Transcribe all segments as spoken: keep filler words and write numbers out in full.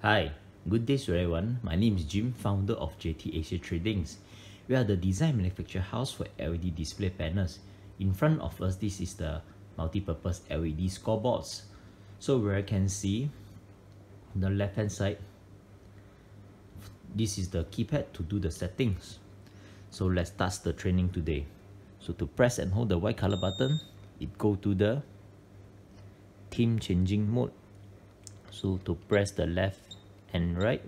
Hi, good day to everyone. My name is Jim, founder of J T Asia Tradings. We are the design manufacture house for L E D display panels. In front of us, this is the multi-purpose L E D scoreboards. So where I can see on the left hand side, this is the keypad to do the settings. So let's start the training today. So to press and hold the white color button, it go to the theme changing mode. So to press the left and right,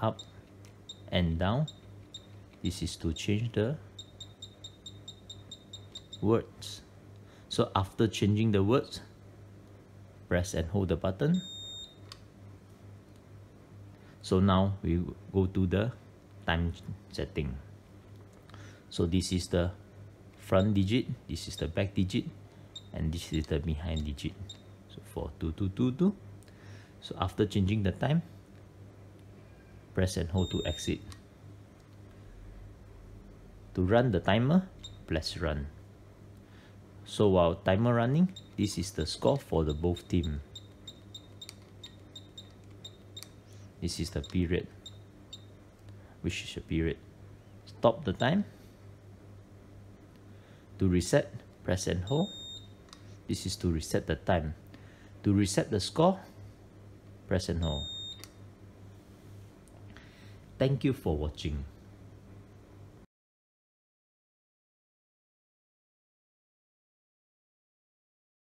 up and down, this is to change the words. So after changing the words, press and hold the button. So now we go to the time setting. So this is the front digit, this is the back digit, and this is the behind digit. So for two two two two. So after changing the time, press and hold to exit. To run the timer, press run. So while timer running, this is the score for the both team. This is the period, which is a period. Stop the time. To reset, press and hold. This is to reset the time. To reset the score, press and hold. Thank you for watching.